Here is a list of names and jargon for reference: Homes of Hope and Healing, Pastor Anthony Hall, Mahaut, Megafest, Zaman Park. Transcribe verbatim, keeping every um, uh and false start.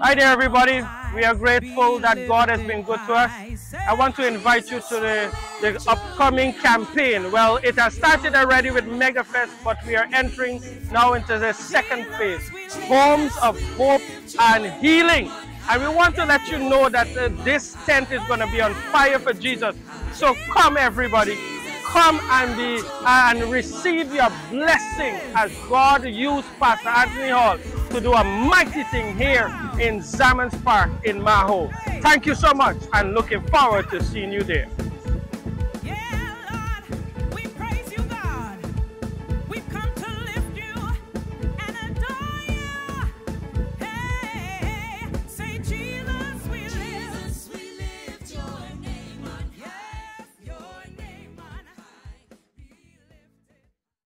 Hi there, everybody. We are grateful that God has been good to us. I want to invite you to the, the upcoming campaign. Well, it has started already with Megafest, but we are entering now into the second phase, Homes of Hope and Healing. And we want to let you know that uh, this tent is going to be on fire for Jesus. So come, everybody. Come and be uh, and receive your blessing as God used Pastor Anthony Hall to do a mighty thing here in Zaman Park in Mahaut. Thank you so much, and looking forward to seeing you there.